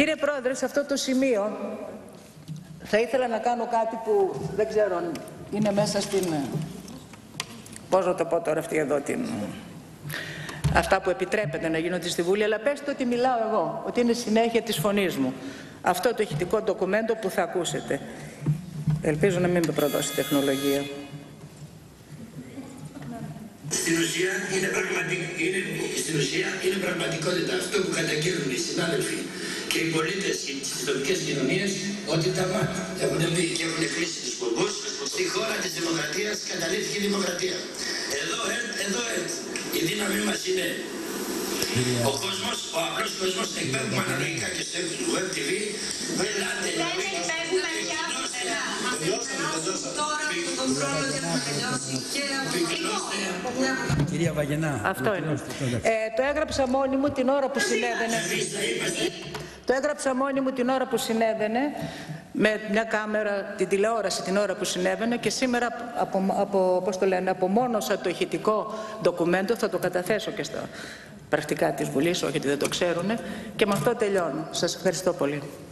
Κύριε Πρόεδρε, σε αυτό το σημείο θα ήθελα να κάνω κάτι που δεν ξέρω αν είναι μέσα στην... Πώς να το πω τώρα αυτή εδώ την... Αυτά που επιτρέπεται να γίνονται στη Βουλή, αλλά πέστε ότι μιλάω εγώ, ότι είναι συνέχεια της φωνής μου. Αυτό το ηχητικό ντοκουμέντο που θα ακούσετε. Ελπίζω να μην με προδώσει η τεχνολογία. Στην ουσία είναι, στην ουσία είναι πραγματικότητα αυτό που καταγγέλνουν οι συνάδελφοι και οι πολίτες στις τοπικές κοινωνίες, ότι τα μάτια έχουν μπει και έχουν κλείσει τους πομπούς. Στη χώρα της δημοκρατίας καταλήφθηκε η δημοκρατία. Εδώ η δύναμή μας είναι ο κόσμος, ο απλός κόσμος, εκπέμπουμε αναλογικά και στο Web TV. Κυρία Βαγενά, αυτό είναι. Το έγραψα μόνη μου την ώρα που συνέβαινε. Το έγραψα μόνη μου την ώρα που συνέβαινε, με μια κάμερα, την τηλεόραση την ώρα που συνέβαινε, και σήμερα απομόνωσα το ηχητικό ντοκουμέντο, θα το καταθέσω και στα πρακτικά της Βουλής, όχι ότι δεν το ξέρουν, και με αυτό τελειώνω. Σας ευχαριστώ πολύ.